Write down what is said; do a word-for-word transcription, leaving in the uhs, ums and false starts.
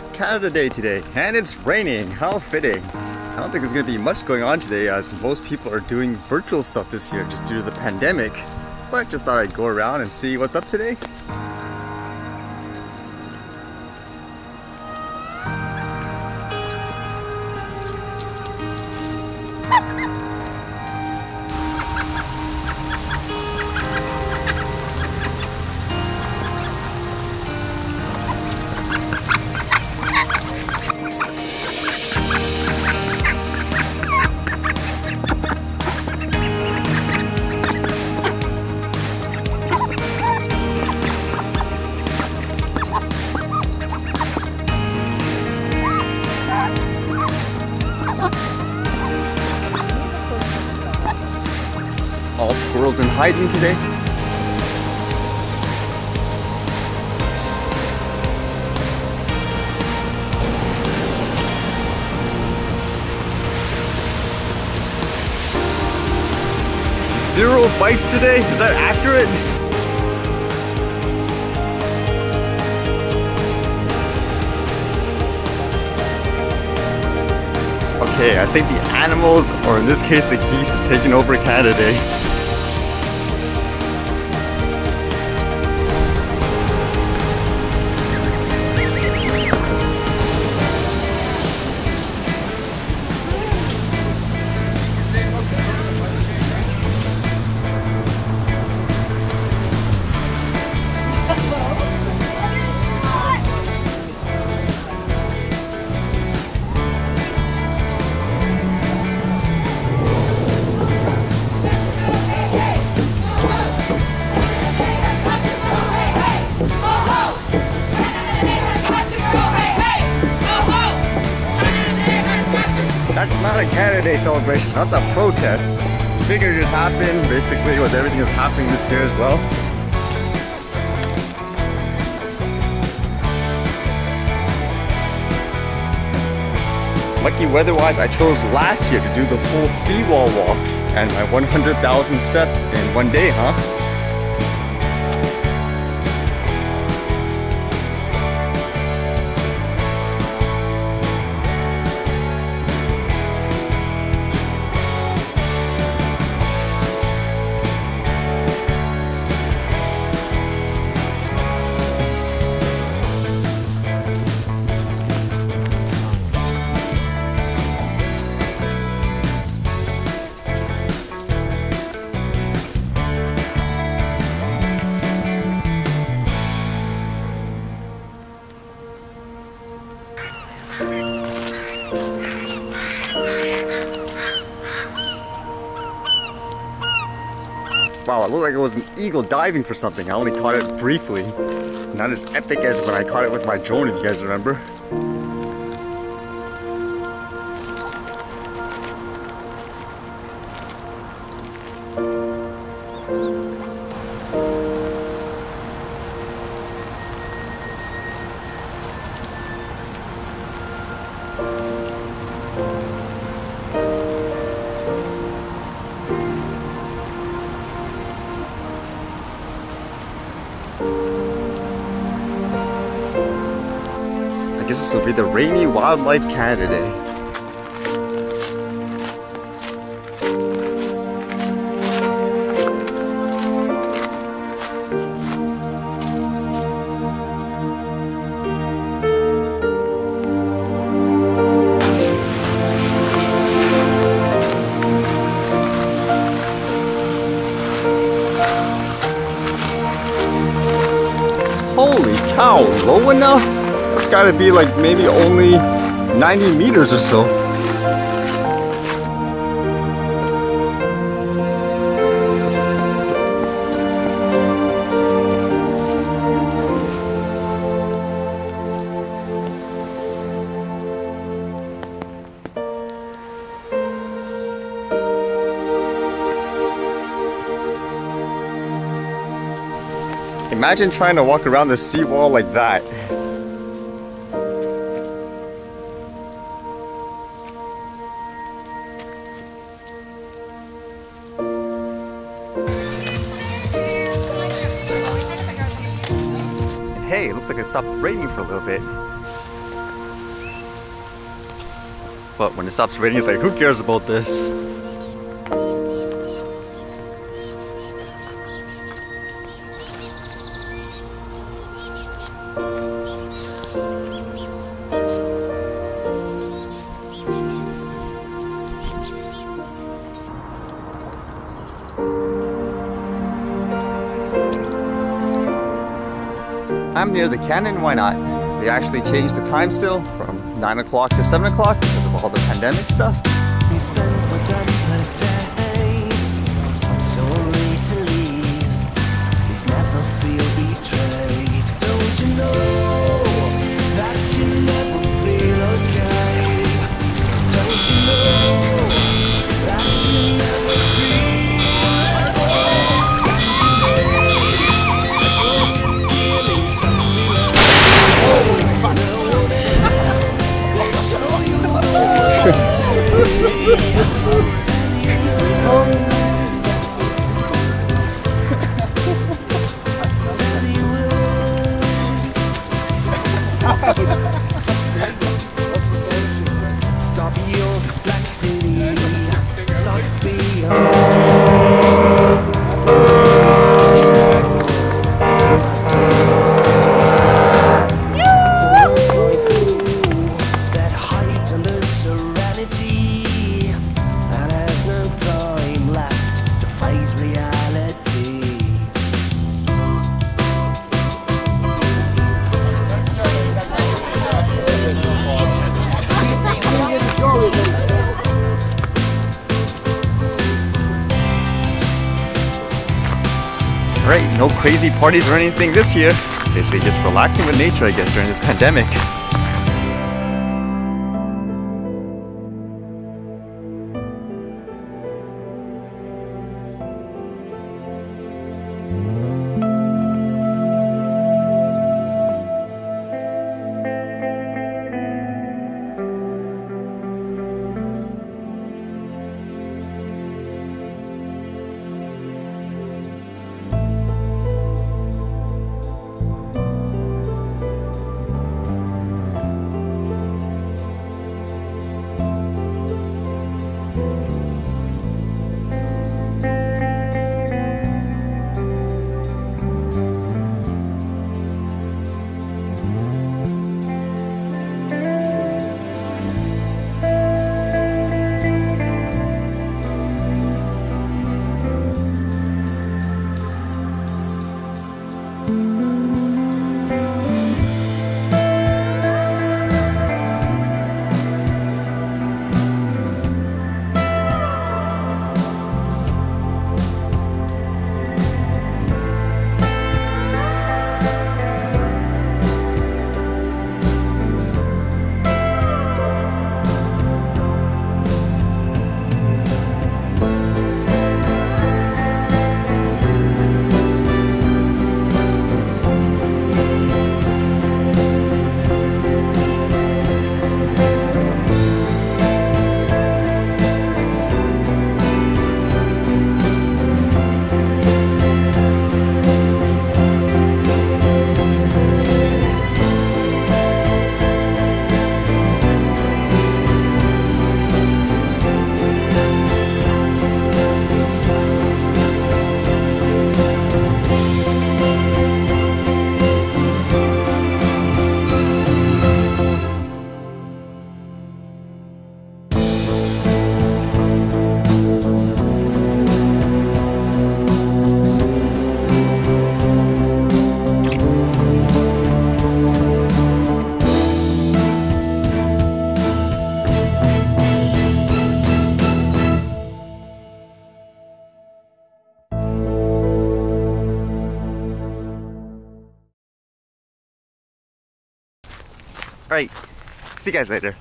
It's Canada Day today, and it's raining. How fitting. I don't think there's going to be much going on today, as most people are doing virtual stuff this year just due to the pandemic. But just thought I'd go around and see what's up today. All squirrels in hiding today. Zero bites today? Is that accurate? Okay, I think the animals, or in this case the geese, is taking over Canada Day. That's not a Canada Day celebration, that's a protest. Figured it happened, basically, with everything that's happening this year as well. Lucky weather-wise, I chose last year to do the full Seawall walk and my one hundred thousand steps in one day, huh? Wow, it looked like it was an eagle diving for something. I only caught it briefly. Not as epic as when I caught it with my drone, if you guys remember. I guess this will be the rainy wildlife Canada Day. Holy cow, low enough? It's gotta be like maybe only ninety meters or so. Imagine trying to walk around the seawall like that. And hey, it looks like it stopped raining for a little bit. But when it stops raining, it's like, who cares about this? I'm near the cannon, why not? They actually changed the time still from nine o'clock to seven o'clock because of all the pandemic stuff. We spend forgotten day. I'm sorry to leave. Please never feel betrayed. Don't you know that you never feel okay? Don't you know that you never feel okay? Stop your black city. Stop that hides under serenity and has no time left to face reality. Right, no crazy parties or anything this year. They say just relaxing with nature, I guess, during this pandemic. Alright, see you guys later.